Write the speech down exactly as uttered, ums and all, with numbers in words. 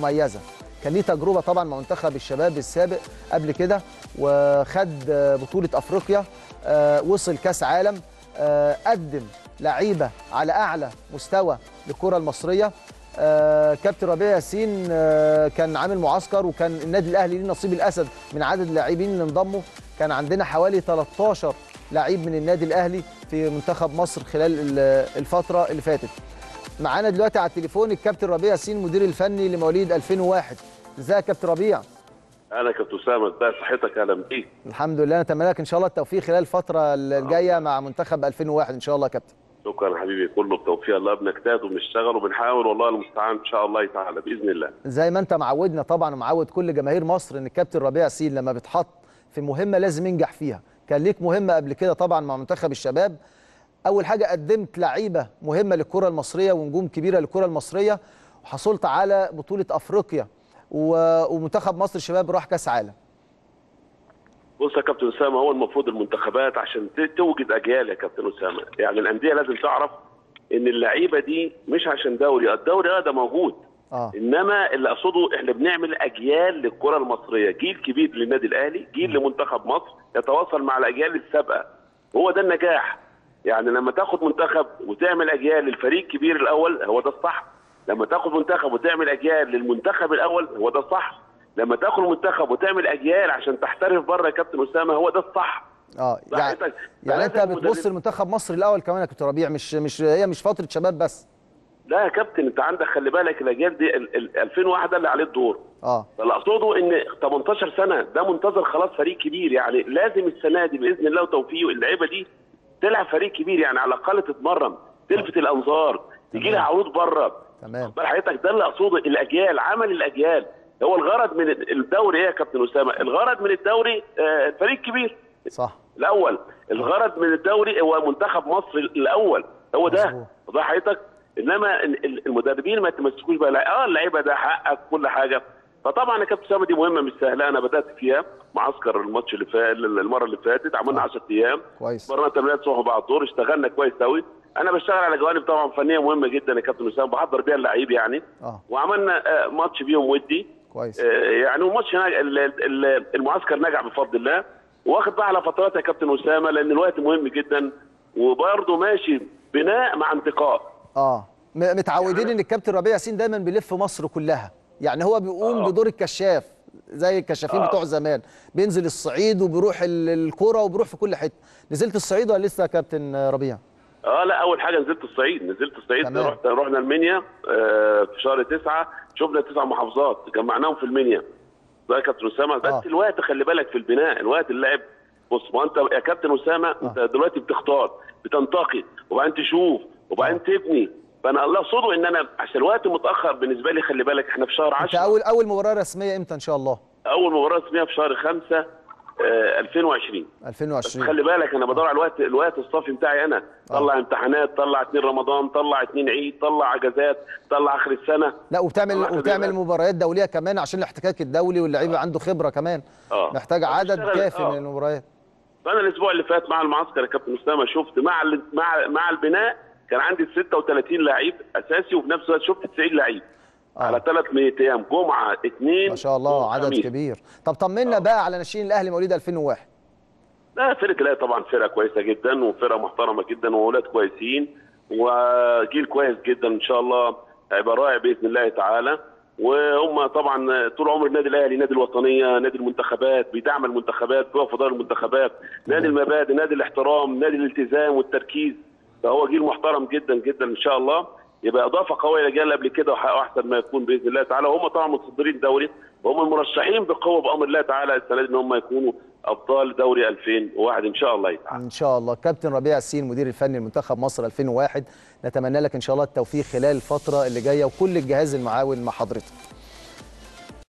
مميزه، كان ليه تجربه طبعا مع منتخب الشباب السابق قبل كده، وخد بطوله افريقيا، وصل كاس عالم، قدم لعيبه على اعلى مستوى للكره المصريه. كابتن ربيع ياسين كان عامل معسكر، وكان النادي الاهلي ليه نصيب الاسد من عدد اللاعبين اللي انضموا. كان عندنا حوالي ثلاثة عشر لعيب من النادي الاهلي في منتخب مصر خلال الفتره اللي فاتت. معانا دلوقتي على التليفون الكابتن ربيع ياسين، مدير الفني لمواليد ألفين وواحد. ازيك يا كابتن ربيع؟ انا كابتن اسامه، ازي صحتك؟ اهلا بيك. الحمد لله، نتمنى لك ان شاء الله التوفيق خلال الفتره الجايه مع منتخب ألفين وواحد ان شاء الله يا كابتن. شكرا حبيبي، كله بتوفيق. الله بنجتهد وبنشتغل وبنحاول، والله المستعان ان شاء الله تعالى باذن الله. زي ما انت معودنا طبعا ومعود كل جماهير مصر ان الكابتن ربيع ياسين لما بيتحط في مهمه لازم ينجح فيها. كان ليك مهمه قبل كده طبعا مع منتخب الشباب. أول حاجة قدمت لعيبة مهمة للكرة المصرية ونجوم كبيرة للكرة المصرية، وحصلت على بطولة أفريقيا ومنتخب مصر الشباب راح كأس عالم. بص يا كابتن أسامة، هو المفروض المنتخبات عشان توجد أجيال يا كابتن أسامة، يعني الأندية لازم تعرف إن اللعيبة دي مش عشان دوري، الدوري هذا موجود آه. إنما اللي أقصده إحنا بنعمل أجيال للكرة المصرية، جيل كبير للنادي الأهلي، جيل م. لمنتخب مصر يتواصل مع الأجيال السابقة. هو ده النجاح، يعني لما تاخد منتخب وتعمل اجيال للفريق الكبير الاول هو ده الصح، لما تاخد منتخب وتعمل اجيال للمنتخب الاول هو ده الصح، لما تاخد منتخب وتعمل اجيال عشان تحترف بره يا كابتن اسامه هو ده الصح. اه يعني, يعني انت بتبص لمنتخب مصر الاول كمان يا كابتن ربيع، مش مش هي مش فتره شباب بس. لا يا كابتن، انت عندك خلي بالك الاجيال دي ألفين وواحد اللي عليه الدور. اه فاللي اقصده ان ثمانية عشر سنه ده منتظر خلاص فريق كبير، يعني لازم السنه دي باذن الله وتوفيق اللعيبه دي تلعب فريق كبير، يعني على الاقل تتمرن، تلفت الانظار، تجي لها عروض بره. تمام حضرتك، ده اللي اقصده، الاجيال، عمل الاجيال. هو الغرض من الدوري ايه يا كابتن اسامه؟ الغرض من الدوري آه فريق كبير صح الاول، الغرض من الدوري هو منتخب مصر الاول، هو ده ده حضرتك. انما المدربين ما يتمسكوش بقى، اه اللعيبه ده حقك كل حاجه. فطبعا يا كابتن اسامه دي مهمه مش سهله، انا بدات فيها معسكر الماتش اللي فات، المره اللي فاتت عملنا عشرة ايام كويس، مرنا تمرينات صبح بعد الظهر، اشتغلنا كويس قوي. انا بشتغل على جوانب طبعا فنيه مهمه جدا يا كابتن اسامه، بحضر بيها اللعيب يعني آه. وعملنا آه ماتش بيهم ودي كويس آه، يعني والماتش المعسكر نجح بفضل الله، واخد بقى على فترات يا كابتن اسامه لان الوقت مهم جدا، وبرده ماشي بناء مع انتقاء. اه متعودين يعني ان الكابتن ربيع ياسين دايما بيلف مصر كلها، يعني هو بيقوم آه. بدور الكشاف زي الكشافين آه. بتوع زمان، بينزل الصعيد وبيروح الكوره وبيروح في كل حته. نزلت الصعيد ولا لسه يا كابتن ربيع؟ اه لا، اول حاجه نزلت الصعيد، نزلت الصعيد رحت رحنا المنيا آه في شهر تسعة، شفنا تسع محافظات جمعناهم في المنيا. ده يا كابتن اسامه بس آه. الوقت خلي بالك في البناء، الوقت اللاعب. بص ما انت يا كابتن اسامه آه. انت دلوقتي بتختار، بتنتقي وبعدين تشوف وبعدين تبني. فانا الله اقصده ان انا عشان الوقت متاخر بالنسبه لي، خلي بالك احنا في شهر عشرة. اول اول مباراه رسميه امتى ان شاء الله؟ اول مباراه رسميه في شهر خمسة آه ألفين وعشرين. ألفين وعشرين بس خلي بالك انا بدور آه. على الوقت، الوقت الصافي بتاعي انا، طلع آه. امتحانات، طلع اتنين رمضان، طلع اتنين عيد، طلع اجازات، طلع اخر السنه. لا وبتعمل وبتعمل مباريات دوليه كمان عشان الاحتكاك الدولي، واللعيبه آه. عنده خبره كمان آه. محتاج عدد كافي آه. من المباريات. فانا الاسبوع اللي فات مع المعسكر يا كابتن اسامه شفت مع مع مع البناء كان عندي ستة وثلاثين لعيب اساسي، وفي نفس الوقت شفت تسعين لعيب آه. على ثلاث مية ايام، جمعه اثنين ما شاء الله عدد أمين. كبير. طب طمنا آه. بقى على ناشئين الاهلي مواليد ألفين وواحد. لا فرقه، لا طبعا فرقه كويسه جدا، وفرقه محترمه جدا، واولاد كويسين، وجيل كويس جدا ان شاء الله هيبقى رائع باذن الله تعالى. وهم طبعا طول عمر النادي الاهلي نادي الوطنيه، نادي المنتخبات، بيدعم المنتخبات، بيقف في ظهر المنتخبات، نادي المبادئ، نادي الاحترام، نادي الالتزام والتركيز. فهو جيل محترم جدا جدا ان شاء الله، يبقى اضافه قويه لجيل قبل كده، وحققوا احسن ما يكون باذن الله تعالى. وهم طبعا متصدرين الدوري، وهم المرشحين بقوه بامر الله تعالى السنه دي ان هم يكونوا ابطال دوري ألفين وواحد ان شاء الله تعالى. ان شاء الله. كابتن ربيع ياسين مدير الفني لمنتخب مصر ألفين وواحد، نتمنى لك ان شاء الله التوفيق خلال الفتره اللي جايه، وكل الجهاز المعاون مع حضرتك.